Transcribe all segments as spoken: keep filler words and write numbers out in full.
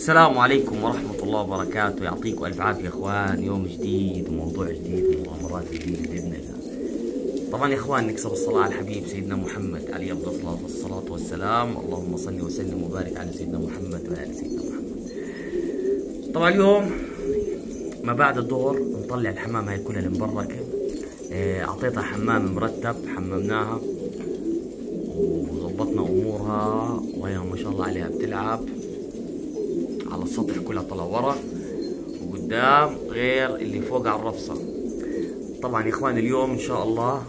السلام عليكم ورحمة الله وبركاته. يعطيكم ألف عافية يا إخوان. يوم جديد وموضوع جديد ومغامرات جديدة بإذن الله. طبعا يا إخوان نكسر الصلاة على الحبيب سيدنا محمد عليه أفضل الصلاة والسلام. اللهم صل وسلم وبارك على سيدنا محمد وعلى سيدنا محمد. طبعا اليوم ما بعد الظهر نطلع الحمام هاي كلها المبركة. أعطيتها حمام مرتب، حممناها وظبطنا أمورها وهي ما شاء الله عليها بتلعب على السطح، كلها طلع ورا وقدام غير اللي فوق على الرفصة. طبعا يا اخوان اليوم ان شاء الله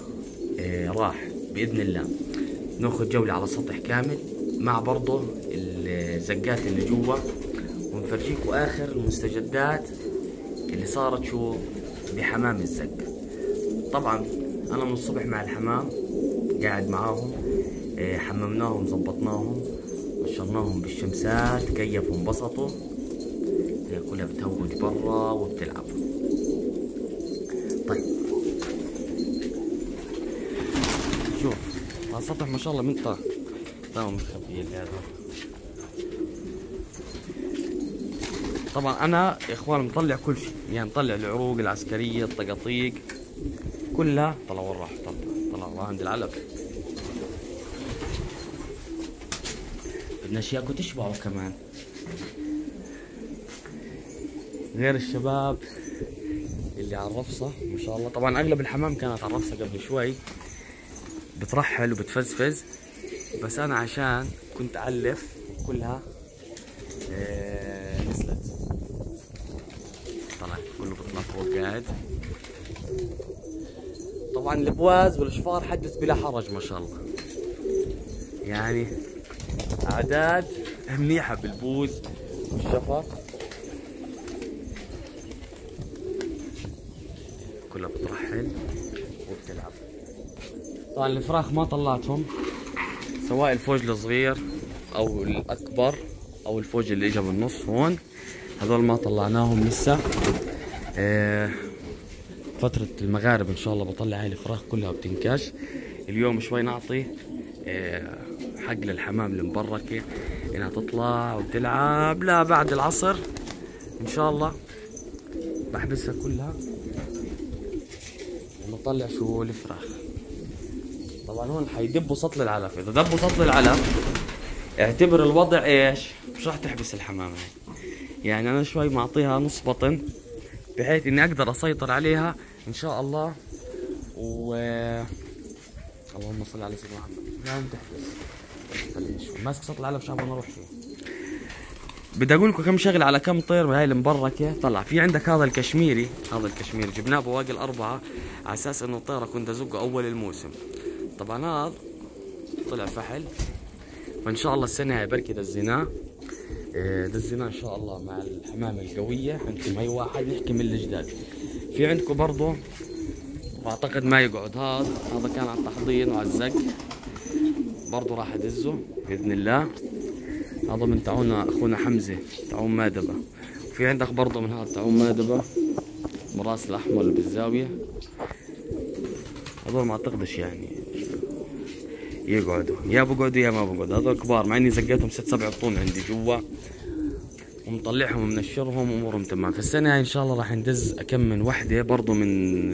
آه راح باذن الله ناخذ جولة على السطح كامل مع برضه الزقات اللي جوا، ونفرجيكم اخر المستجدات اللي صارت شو بحمام الزق. طبعا انا من الصبح مع الحمام قاعد معاهم، آه حممناهم زبطناهم نشرناهم بالشمسات، كيفوا انبسطوا، هي كلها بتهوج برا وبتلعب. طيب شوف على السطح ما شاء الله منطقة تمام مخبية اللي هذا. طبعا أنا يا إخوان مطلع كل شيء، يعني مطلع العروق العسكرية الطقاطيق كلها طلع وين راح تطلع، طلع وين عند العلب. بدنا اشياءكم تشبعوا كمان غير الشباب اللي على الرفصه ما شاء الله. طبعا اغلب الحمام كانت على الرفصه قبل شوي بترحل وبتفزفز، بس انا عشان كنت اعلف كلها نزلت. طلع كله بتنطط قاعد. طبعا البواز والشفار حدث بلا حرج ما شاء الله، يعني اعداد منيحه بالبوز والشفر كلها بترحل وبتلعب. طبعا الفراخ ما طلعتهم، سواء الفوج الصغير او الاكبر او الفوج اللي اجى بالنص هون، هذول ما طلعناهم لسه. آه فتره المغارب ان شاء الله بطلع هاي الفراخ كلها وبتنكش. اليوم شوي نعطي آه حق للحمام المبركة انها تطلع وتلعب. لا بعد العصر ان شاء الله بحبسها كلها ونطلع شو الفراخ. طبعا هون حيدبوا سطل العلف، اذا دبوا سطل العلف اعتبر الوضع ايش؟ مش راح تحبس الحمام هاي. يعني انا شوي معطيها نص بطن بحيث اني اقدر اسيطر عليها ان شاء الله. و اللهم صل على سيدنا محمد. لا تحبس، ماسك سطل العلب شعبه ما اروح فيه. بدي اقول لكم كم شغله على كم طير بهاي المبركه. طلع في عندك هذا الكشميري، هذا الكشميري جبناه بواقي الاربعه على اساس انه الطيره كنت ازقه اول الموسم. طبعا هذا طلع فحل، فان شاء الله السنه هاي بركي دزيناه دزيناه ان شاء الله مع الحمامه القويه. عندكم هي واحد يحكي من الجداد. في عندكم برضه واعتقد ما يقعد هذا، هذا كان على التحضين وعلى الزق برضه راح ادزه باذن الله. هذا من تعونا اخونا حمزه تعوم مادبه. وفي عندك برضه من هذا تعوم مادبه براس الاحمر اللي بالزاويه، هذول ما اعتقدش يعني يقعدوا، يا بقعدوا يا ما بقعدوا. هذول كبار مع اني زقيتهم ست سبع بطون عندي جوا ومطلعهم ومنشرهم وامورهم تمام. في السنه هاي ان شاء الله راح ندز اكم من وحده برضه من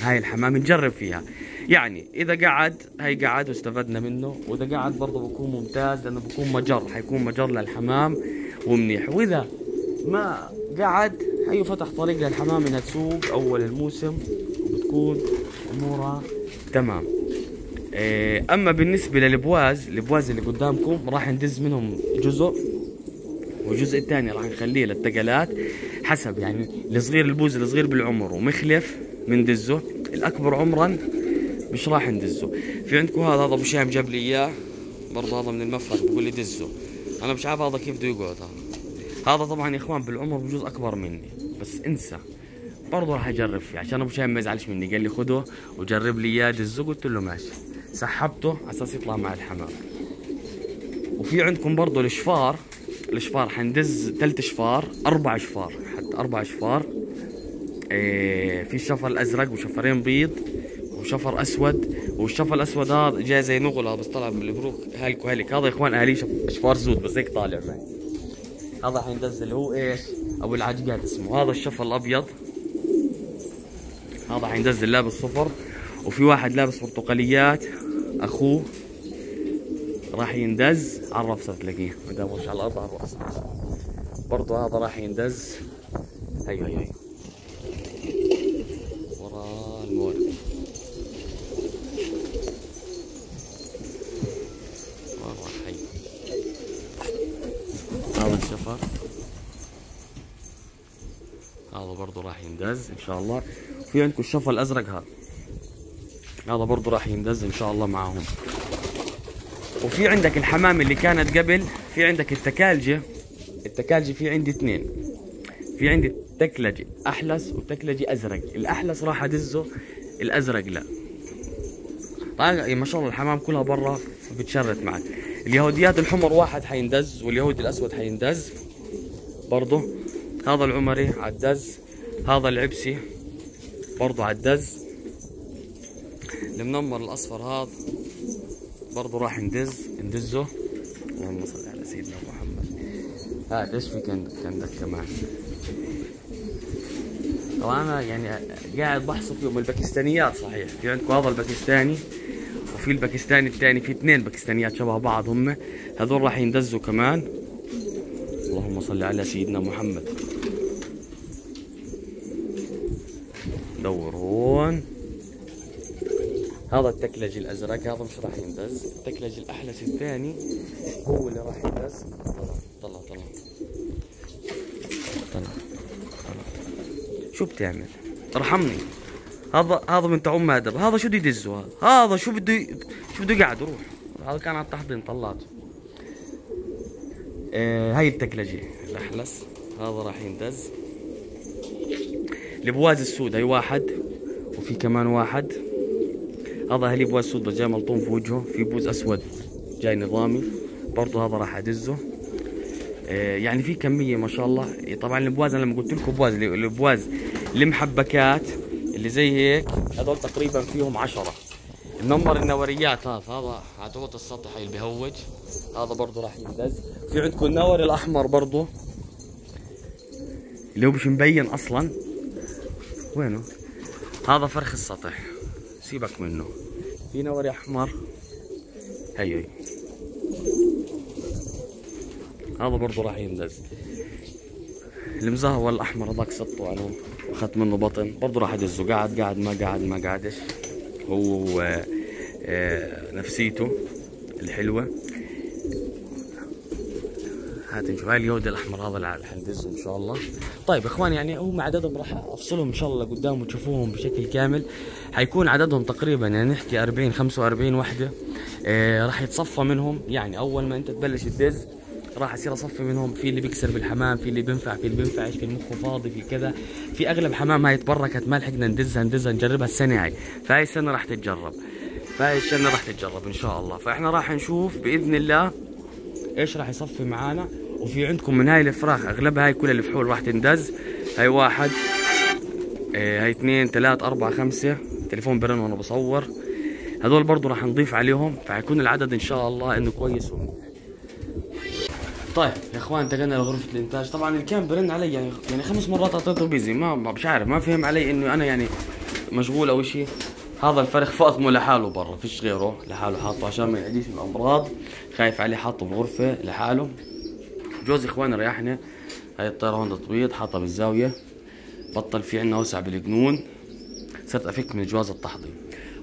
هاي الحمام نجرب فيها. يعني اذا قعد هي قعد واستفدنا منه، واذا قعد برضه بكون ممتاز لانه بكون مجر، حيكون مجر للحمام ومنيح. واذا ما قعد هي فتح طريق للحمام انها تسوق اول الموسم وبتكون امورها تمام. اما بالنسبه للبواز، البواز اللي قدامكم راح ندز منهم جزء، والجزء الثاني راح نخليه للثقلات حسب يعني الصغير البوز الصغير بالعمر ومخلف مندزه، الاكبر عمرا مش راح ندزه. في عندكم هذا، هذا ابو شام جاب لي اياه برضه، هذا من المفرق بقول لي دزه، انا مش عارف هذا كيف بده يقعد. هذا هذا طبعا يا اخوان بالعمر بجوز اكبر مني، بس انسى برضه راح اجرب فيه عشان ابو شام ما يزعلش مني. قال لي خذه وجرب لي اياه دزه، قلت له ماشي، سحبته على اساس يطلع مع الحمام. وفي عندكم برضه الشفار، الشفار حندز ثلاث شفار اربع شفار حتى اربع شفار. إيه في شفر الازرق وشفرين بيض وشفر اسود، والشفر الاسود هذا جاي زي نغل، هذا بس طلع بالبروك هالك وهالك. هذا يا اخوان اهالي شفار زود بس هيك طالع معي. هذا الحين دزل هو ايش؟ ابو العجقات اسمه. هذا الشفر الابيض، هذا الحين دزل لابس صفر، وفي واحد لابس برتقاليات اخوه راح يندز على الرفسه تلاقيه مداموش على الارض على الراس، برضه هذا راح يندز. هي هي هي ورا المورد، ورا حي. هذا الشفر هذا برضه راح يندز ان شاء الله. في عندكم الشفر الازرق هذا، هذا برضه راح يندز ان شاء الله معاهم. وفي عندك الحمام اللي كانت قبل، في عندك التكالجه. التكالجه في عندي اثنين، في عندي تكلجه احلس وتكلجه ازرق. الاحلس راح ادزه، الازرق لا. طبعا ما شاء الله الحمام كلها برا بتشرت معك. اليهوديات الحمر واحد حيندز، واليهودي الاسود حيندز برضه. هذا العمري عالدز، هذا العبسي برضه عالدز، المنمر الاصفر هذا برضه راح ندز ندزه. اللهم صل على سيدنا محمد. هذا ايش في عندك؟ عندك كمان طبعا انا يعني قاعد بحصل فيهم الباكستانيات. صحيح في عندكم هذا الباكستاني وفي الباكستاني الثاني، في اثنين باكستانيات شبه بعض هم، هذول راح يندزوا كمان. اللهم صل على سيدنا محمد. دور هون. هذا التكلج الازرق هذا مش راح يندز، التكلج الاحلس الثاني هو اللي راح يندز. طلع طلع طلع طلع، شو بتعمل؟ ارحمني. هذا هذا من تعم ادب، هذا شو بده يدزه؟ هذا هذا شو بده شو بده يقعد؟ روح. هذا كان على التحضير طلعته. آه هاي التكلجه الاحلس هذا راح يندز. البواز السود هي واحد، وفي كمان واحد. هذا هلي بواز سود جاي ملطوم في وجهه، في بوز اسود جاي نظامي برضه هذا راح ادزه. آه يعني في كميه ما شاء الله. طبعا البواز انا لما قلت لكم بواز، البواز المحبكات اللي زي هيك هذول تقريبا فيهم عشرة. منمر النوريات هذا، هذا على طول السطح اللي بهوج، هذا برضه راح يندز. في عندكم النوري الاحمر برضه اللي هو مش مبين اصلا وينه، هذا فرخ السطح سيبك منه. في نوري احمر هي هي، هذا برضه راح يندز. المزهور الاحمر هذاك سطوا عليه واخذت منه بطن برضه راح ادزه. قاعد قاعد ما قاعد ما قاعدش، هو آآ آآ نفسيته الحلوه. هات نشوف هاي اليهودي الاحمر هذا اللي حندزه ان شاء الله. طيب اخواني يعني هم عددهم راح افصلهم ان شاء الله قدام وتشوفوهم بشكل كامل. حيكون عددهم تقريبا يعني نحكي أربعين خمسة وأربعين وحده. آه راح يتصفى منهم، يعني اول ما انت تبلش تدز راح يصير اصفي منهم. في اللي بيكسر بالحمام، في اللي بينفع، في اللي بينفعش، في المخ فاضي، في كذا. في اغلب حمام هاي تبركت ما لحقنا ندزها ندزها نجربها السنه هاي، فهاي السنه راح تتجرب، فهاي السنه راح تتجرب ان شاء الله. فاحنا راح نشوف باذن الله ايش راح يصفي معانا. وفي عندكم من هاي الفراخ اغلبها هاي كلها الفحول راح تندز. هاي واحد، هاي اثنين، ثلاث، أربعة، خمسة. تليفون برن وانا بصور. هذول برضه راح نضيف عليهم، فحيكون العدد ان شاء الله انه كويس. طيب يا اخوان انتقلنا لغرفة الانتاج. طبعا اللي كان برن علي يعني يعني خمس مرات اعطيته بيزي، ما مش عارف ما فهم علي انه انا يعني مشغول او شيء. هذا الفرخ فاطمه لحاله برا، فيش غيره لحاله حاطه عشان ما يعديش الامراض، خايف عليه حاطه بغرفه لحاله. جوز اخواني ريحنا. هاي الطيره هون تبيض حاطها بالزاويه، بطل في عندنا وسع بالجنون، صرت افك من جواز التحضير.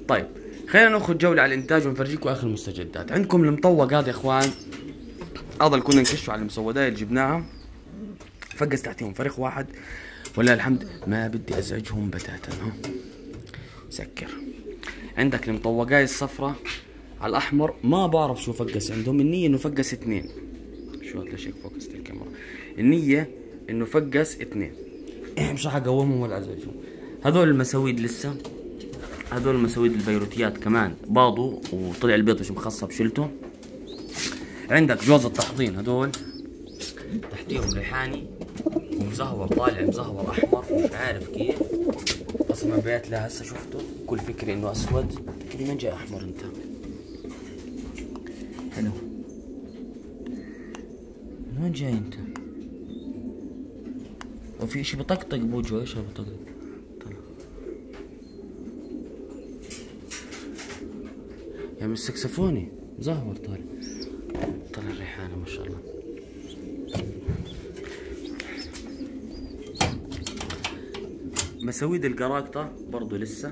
طيب خلينا ناخذ جوله على الانتاج ونفرجيكم اخر المستجدات. عندكم المطوق هذا يا اخوان، هذا اللي كنا نكشه على المسودات اللي جبناها، فقس تحتيهم فرخ واحد ولله الحمد. ما بدي ازعجهم بتاتا. ها سكر. عندك المطوقاي الصفراء على الاحمر، ما بعرف شو فقس عندهم. النيه انه فقس اثنين. شو ليش هيك فوكست الكاميرا؟ النيه انه فقس اثنين. مش راح اقومهم ولا ازعجهم. هذول المساويد لسه، هذول المساويد البيروتيات كمان باضوا وطلع البيض مش مخصب شلته. عندك جوز التحضين هذول تحتيهم ريحاني ومزهور طالع، مزهور احمر مش عارف كيف. اصلا بيت لا هسه شفته كل فكري انه اسود، ليه من جاي احمر انت؟ حلو من وين جاي انت؟ وفي شي بطقطق بوجهه. ايش هالبطقطق؟ يعني السكسفوني مزهور طالع. طلع الريحانه ما شاء الله. مساويد القراقطه برضو لسه.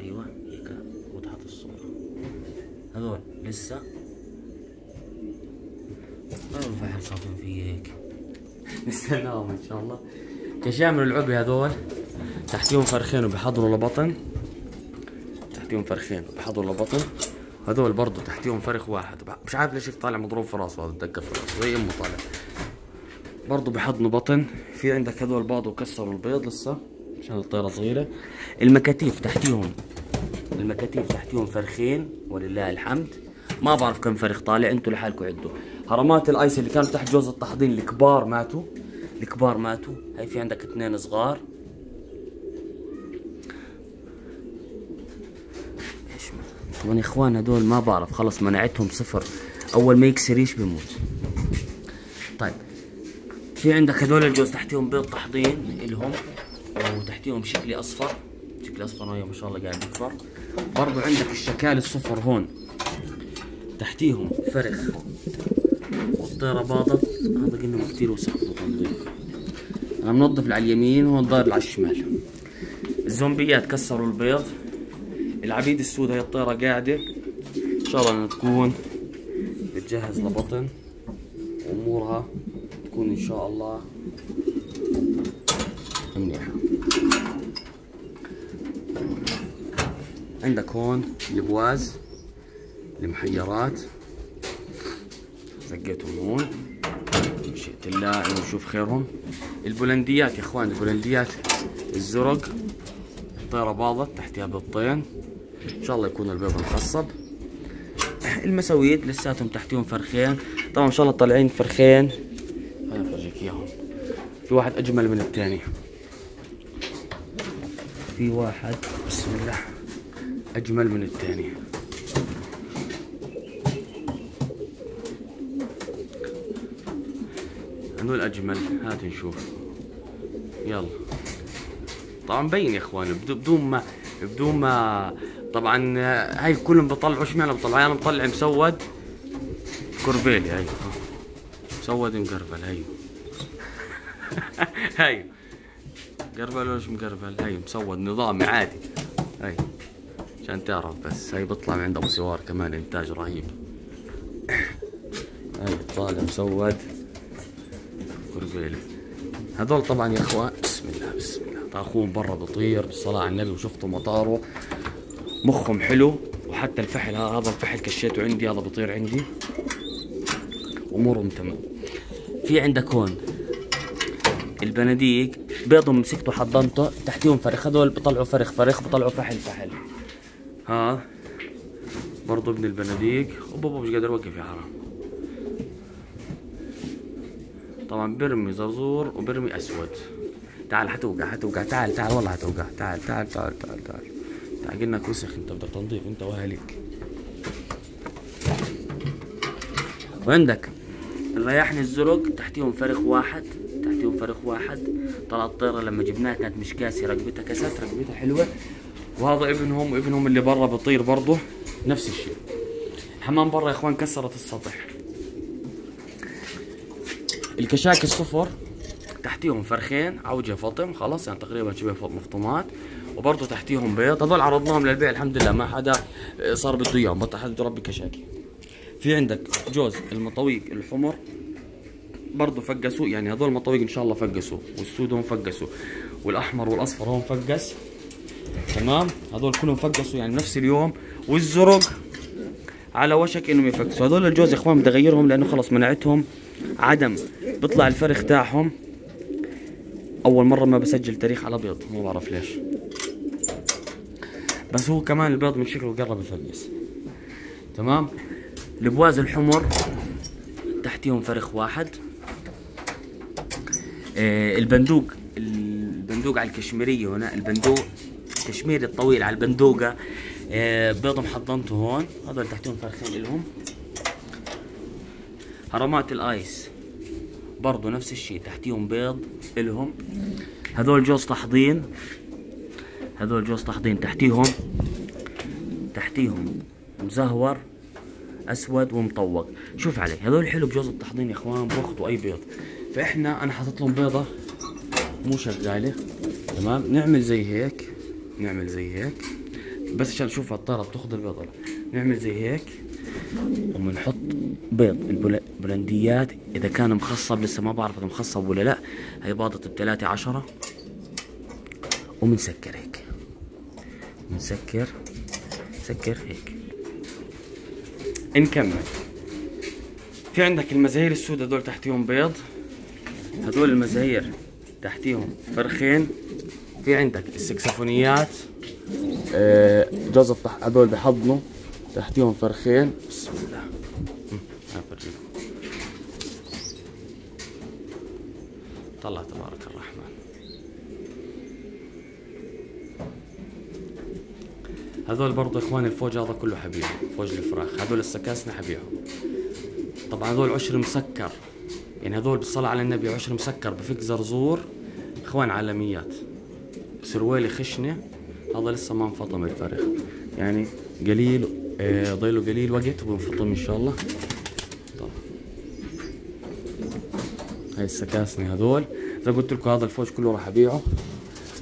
ايوه هيك وضحت الصوره. هذول لسه الفحل صافن فيك. نستناهم ان شاء الله. كشامل العبي هذول تحتيهم فرخين وبحضروا لبطن. تحتيهم فرخين وبحضروا لبطن. هذول برضه تحتيهم فرخ واحد، مش عارف ليش طالع مضروب في راسه، هذا الدقه في راسه زي امه طالع. برضه بحضنوا بطن. في عندك هذول باضوا وكسروا البيض لسه عشان الطيره صغيره. المكاتيف تحتيهم، المكاتيف تحتيهم فرخين ولله الحمد. ما بعرف كم فرخ طالع، انتوا لحالكم عدوا. هرمات الايس اللي كانوا تحت جوز التحضين الكبار ماتوا، الكبار ماتوا. هي في عندك اثنين صغار. ايش طبعا يا اخوان هدول ما بعرف، خلص مناعتهم صفر، اول ما يكسريش بموت. طيب في عندك هدول الجوز تحتيهم بيض تحضين الهم، وتحتيهم شكلي اصفر، شكلي اصفر ايوه ما شاء الله قاعد يكبر. برضه عندك الشكال الصفر هون تحتيهم فرخ والطيره باضت. هذا قلنا كثير وسخنوا تنظيف، انا منظف اللي على اليمين وهون ضاير على الشمال. الزومبيات كسروا البيض. العبيد السود هي الطيره قاعده ان شاء الله انها تكون بتجهز لبطن، امورها تكون ان شاء الله منيحه. عندك هون البواز، المحيرات زقيتهم هون شئت الله ونشوف خيرهم. البولنديات يا اخوان، البولنديات الزرق الطيره باضت تحتها بيضتين، ان شاء الله يكون البيض مخصب. المساويد لساتهم تحتهم فرخين، طبعا ان شاء الله طالعين فرخين. انا بفرجيك اياهم، في واحد اجمل من الثاني، في واحد بسم الله اجمل من الثاني. هذول اجمل، هات نشوف يلا. طبعا مبين يا اخوان بدون ما بدون ما طبعا هاي كلهم بطلعوا. اشمعنى بطلعوا؟ يعني انا مطلع مسود كربيلي هاي، مسود مقربل هاي هاي مقربل ولا مش مقربل، هاي مسود نظامي عادي هاي عشان تعرف بس. هاي بطلع من عند ابو سوار كمان انتاج رهيب. هاي طالع مسود كربيلي. هذول طبعا يا اخوان بسم الله بسم الله اخوهم برا بيطير بالصلاه على النبي، وشفتوا مطاره مخهم حلو. وحتى الفحل هذا الفحل كشيته عندي، هذا بيطير عندي امورهم تمام. في عندك هون البناديق بيضهم مسكته حضنته تحتيهم فرخ. هذول بيطلعوا فرخ فرخ، بيطلعوا فحل فحل. ها برضه ابن البناديق وبابا مش قادر يوقف يا حرام. طبعا برمي زرزور وبرمي اسود. تعال هتوقع هتوقع، تعال تعال والله هتوقع، تعال تعال تعال تعال تعال تعال. قلنا لك وسخ، انت بدك تنظيف انت واهاليك. وعندك الرياحن الزرق تحتيهم فرخ واحد، تحتيهم فرخ واحد. طلعت الطيره لما جبناها كانت مش كاسي، رقبتها كست، رقبتها حلوه. وهذا ابنهم، وابنهم اللي برا بطير برضه نفس الشيء. الحمام برا يا اخوان كسرت السطح. الكشاك الصفر تحتيهم فرخين عوجه فطم، خلاص يعني تقريبا شبه مفطومات، وبرضه تحتيهم بيض. هذول عرضناهم للبيع الحمد لله، ما حدا صار بده اياهم، بطل حدا بده يربي كشاكي. في عندك جوز المطويق الحمر برضه فقسوا، يعني هذول المطويق ان شاء الله فقسوا، والسود هون فقسوا، والاحمر والاصفر هون فقس تمام. هذول كلهم فقسوا يعني نفس اليوم، والزرق على وشك انهم يفقسوا. هذول الجوز يا اخوان بدي اغيرهم لانه خلص مناعتهم عدم. بيطلع الفرخ تاعهم اول مره ما بسجل تاريخ على بيض، ما بعرف ليش، بس هو كمان البيض من شكله قرب يفلس تمام. البواز الحمر تحتيهم فرخ واحد. آه البندوق، البندوق على الكشميريه هنا، البندوق الكشميري الطويل على البندوقه. آه بيضهم حضنته هون، هذول تحتيهم فرخين الهم. هرمات الايس برضو نفس الشيء، تحتيهم بيض الهم. هذول جوز تحضين، هذول جوز تحضين، تحتيهم تحتيهم مزهور اسود ومطوق. شوف عليه، هذول حلو بجوز التحضين يا اخوان، بياخذوا اي بيض. فاحنا انا حاطط لهم بيضه مو شغاله، تمام؟ نعمل زي هيك، نعمل زي هيك بس عشان نشوف الطاره بتاخذ البيض ولا. نعمل زي هيك وبنحط بيض البلنديات اذا كان مخصب، لسه ما بعرف اذا مخصب ولا لا. هي باضت بثلاثة عشرة وبنسكر هيك، بنسكر سكر هيك. نكمل. في عندك المزاهير السود، هذول تحتيهم بيض، هذول المزاهير تحتيهم فرخين. في عندك السكسفونيات آه جوز الطح، هذول بحضنوا تحتيهم فرخين. بسم الله طلع تبارك الرحمن. هذول برضه اخواني الفوج هذا كله حبيهم، فوج الفراخ. هذول السكاسنه حبيهم. طبعا هذول عشر مسكر، يعني هذول بالصلاه على النبي عشر مسكر بفك زرزور. اخوان عالميات، سروالي خشنه. هذا لسه ما انفطم الفرخ، يعني قليل آه ضيله قليل وقت وبنفطم ان شاء الله. طبعا هاي السكاسنه هذول، زي قلت لكم هذا الفوج كله راح ابيعه،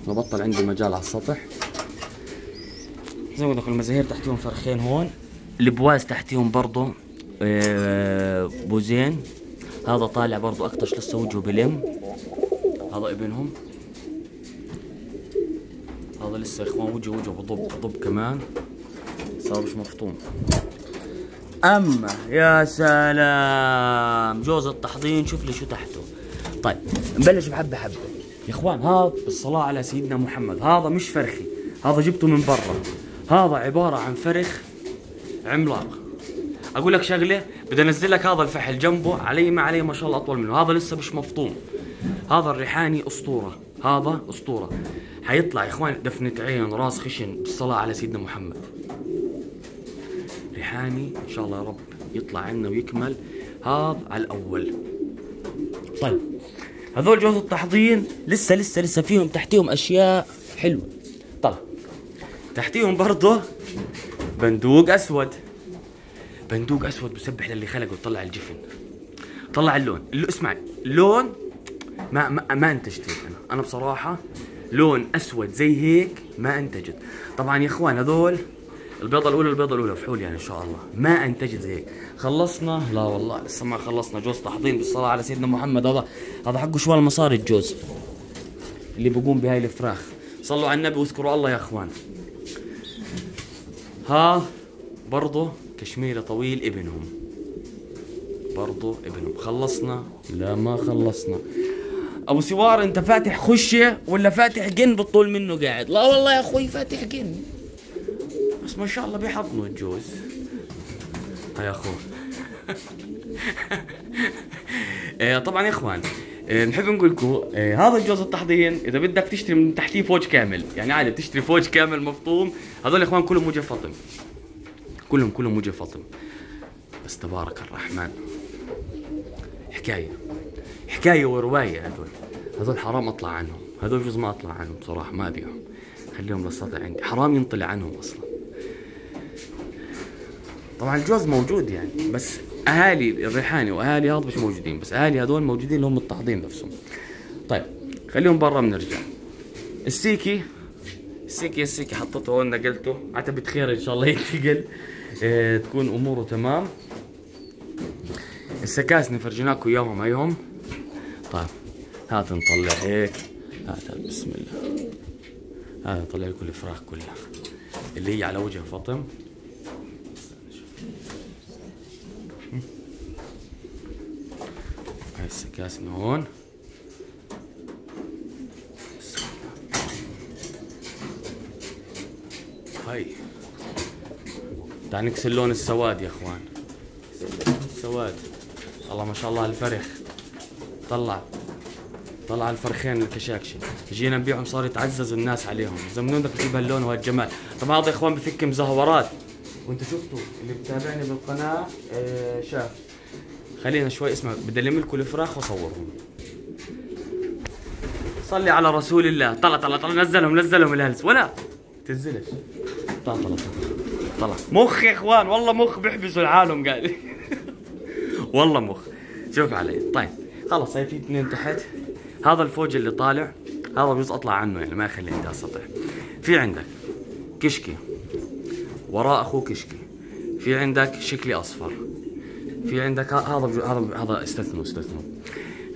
ببطل عندي مجال على السطح. زي ما قلت لكم المزاهير تحتيهم فرخين. هون البواز تحتيهم برضه آه بوزين. هذا طالع برضه اكتش لسه وجهه بلم، هذا ابنهم. هذا لسه يا اخوان وجهه وجهه بضب بضب كمان، صار مش مفطوم. اما يا سلام جوز التحضين، شوف لي شو تحته. طيب نبلش بحبه حبه يا اخوان. هذا بالصلاه على سيدنا محمد، هذا مش فرخي، هذا جبته من برا. هذا عباره عن فرخ عملاق. اقول لك شغله، بدي انزل لك هذا الفحل جنبه، علي ما عليه ما شاء الله اطول منه. هذا لسه مش مفطوم. هذا الريحاني اسطوره، هذا اسطوره. حيطلع يا اخوان دفنه عين، راس خشن، بالصلاه على سيدنا محمد. ريحاني ان شاء الله يا رب يطلع عنا ويكمل. هذا على الاول. طيب هذول جوز التحضين لسه لسه لسه فيهم تحتيهم اشياء حلوه. طلع تحتيهم برضه بندوق اسود. بندوق اسود بسبح للي خلقه، وطلع الجفن، طلع اللون. اللي اسمع اللون ما ما, ما انتجت انا، انا بصراحه لون اسود زي هيك ما انتجت. طبعا يا اخوان هذول البيضه الاولى، البيضه الاولى فحول يعني ان شاء الله ما انتجت زي هيك. خلصنا؟ لا والله لسه ما خلصنا. جوز تحضين بالصلاه على سيدنا محمد، هذا هذا حقه شوال مصاري الجوز اللي بقوم بهاي الفراخ. صلوا على النبي واذكروا الله يا اخوان. ها برضه كشميري طويل ابنهم، برضه ابنهم. خلصنا؟ لا ما خلصنا. ابو سوار انت فاتح خشيه ولا فاتح جن بالطول منه قاعد؟ لا والله يا اخوي فاتح جن، بس ما شاء الله بيحضنوا الجوز. هيا اخو طبعا يا اخوان نحب نقول لكم هذا الجوز التحضين اذا بدك تشتري من تحتيه فوج كامل، يعني عادي بتشتري فوج كامل مفطوم. هذول يا اخوان كلهم وجه فطم، كلهم كلهم وجه فطم، بس تبارك الرحمن حكايه حكايه وروايه. هذول هذول حرام اطلع عنهم، هذول جوز ما اطلع عنهم بصراحه، ما ابيعهم، خليهم للسطح عندي، حرام ينطلع عنهم اصلا. طبعا الجوز موجود يعني، بس اهالي الريحاني واهالي هذا مش موجودين، بس اهالي هذول موجودين اللي هم التحضين نفسهم. طيب خليهم برا بنرجع. السيكي السيكي السيكي حطيته هون، نقلته عتبة خير ان شاء الله ينتقل، اه تكون اموره تمام. السكاسنه فرجيناكم اياهم هيهم. طيب هات نطلع هيك، هات بسم الله. هذا نطلع لكم الفراخ كلها اللي هي على وجه فطم. هاي السكاسنه هون. هاي تعال نكسر لون السواد يا اخوان، السواد. الله ما شاء الله الفرخ طلع، طلع الفرخين الكشاكشي. جينا نبيعهم صار يتعزز الناس عليهم، زمنونك بتجيب هاللون وهالجمال. طبعا هذا يا اخوان بفك مزهورات، وانتم شفتوا اللي بتابعني بالقناه شاف. خلينا شوي اسمع، بدي الم لكم الفراخ واصورهم. صلي على رسول الله. طلع طلع طلع نزلهم نزلهم الهلس ولا تنزلش. طلع طلع طلع مخ يا اخوان، والله مخ بيحبسوا العالم قال. والله مخ. شوف علي. طيب خلص هي في اثنين تحت، هذا الفوج اللي طالع هذا بجوز اطلع عنه يعني ما اخليه على السطح. في عندك كشكي وراء اخوه كشكي، في عندك شكلي اصفر، في عندك هذا هذا هذا استثنوا استثنوا،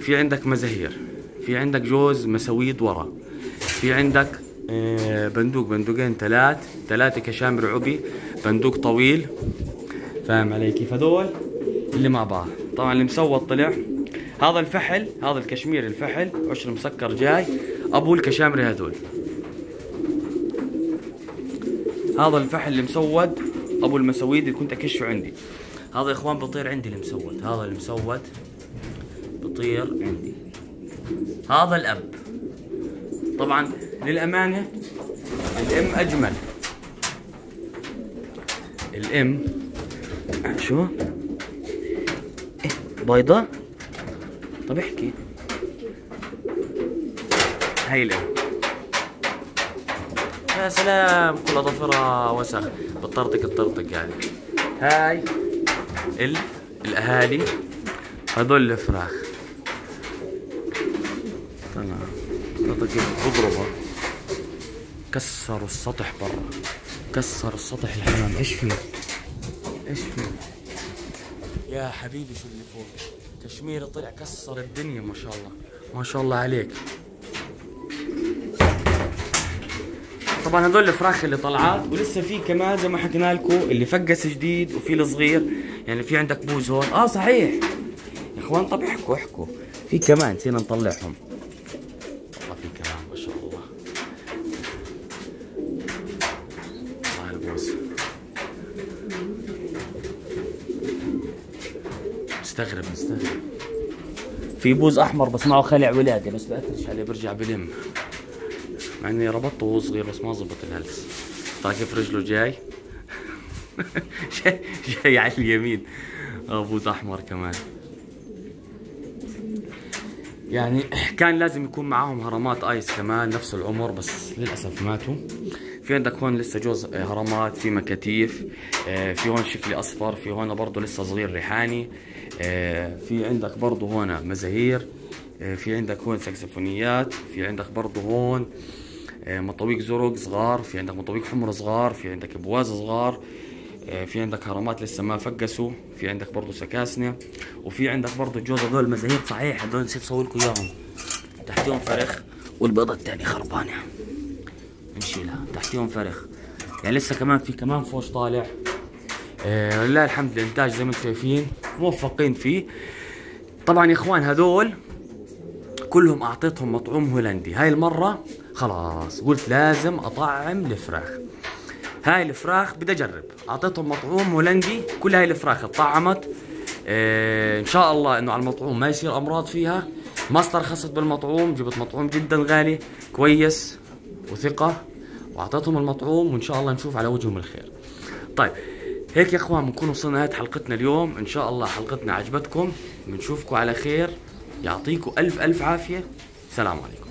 في عندك مزاهير، في عندك جوز مساويد ورا، في عندك بندوق بندوقين ثلاث ثلاثه كشام رعبي، بندوق طويل، فاهم علي كيف؟ هذول اللي مع بعض. طبعا المسوط طلع، هذا الفحل هذا الكشمير الفحل عشر مسكر جاي، ابو الكشامري هذول، هذا الفحل المسود ابو المسويد اللي كنت اكشه عندي. هذا يا اخوان بطير عندي المسود، هذا المسود بطير عندي. هذا الاب طبعا للامانه الام اجمل، الام شو بيضة؟ طب احكي. هاي الام. يا سلام كل اظافرها وسخ بتطرطق الطرطق يعني. هاي ال... الاهالي هذول الفراخ. طلع طرطق بضربه كسروا السطح برا، كسروا السطح الحمام. ايش فيه؟ ايش فيه؟ يا حبيبي شو اللي فوق؟ كشميري طلع كسر الدنيا ما شاء الله، ما شاء الله عليك. طبعا هذول الفراخ اللي طلعت، ولسه في كمان زي ما حكينا لكم اللي فقس جديد وفي الصغير، يعني في عندك بوز هون. اه صحيح يا اخوان، طب احكوا احكوا في كمان نسينا نطلعهم. والله في كمان ما شاء الله. طلع البوز مستغرب مستغرب. في بوز احمر بس معه خلع ولاده، بس بأثرش عليه برجع بلم، مع اني ربطته وهو صغير بس ما ظبط الهلس. طلع كيف رجله جاي جاي على اليمين. اه بوز احمر كمان. يعني كان لازم يكون معاهم هرمات ايس كمان نفس العمر بس للاسف ماتوا. في عندك هون لسه جوز هرمات، في مكاتيف، في هون شكلي اصفر، في هون برضه لسه صغير ريحاني، في عندك برضه هون مزاهير، في عندك هون ساكسفونيات، في عندك برضه هون مطاويق زرق صغار، في عندك مطاويق حمر صغار، في عندك بواز صغار، في عندك هرمات لسه ما فقسوا، في عندك برضه سكاسنه، وفي عندك برضه جوز هذول مزاهير. صحيح هذول نسيت اسوي لكم اياهم، تحتهم فرخ والبيضه الثانيه خربانه نشيلها، تحتيهم فرخ. يعني لسه كمان في كمان فوج طالع. آه لله الحمد الانتاج زي ما انتم شايفين موفقين فيه. طبعا يا اخوان هذول كلهم اعطيتهم مطعوم هولندي، هاي المره خلاص قلت لازم اطعم الفراخ. هاي الفراخ بدي اجرب، اعطيتهم مطعوم هولندي، كل هاي الفراخ اتطعمت. آه ان شاء الله انه على المطعوم ما يصير امراض فيها، ما استرخصت بالمطعوم، جبت مطعوم جدا غالي كويس وثقة واعطيتهم المطعوم، وان شاء الله نشوف على وجههم الخير. طيب هيك يا اخوان بنكون وصلنا نهاية حلقتنا اليوم، ان شاء الله حلقتنا عجبتكم، بنشوفكم على خير، يعطيكم الف الف عافية، سلام عليكم.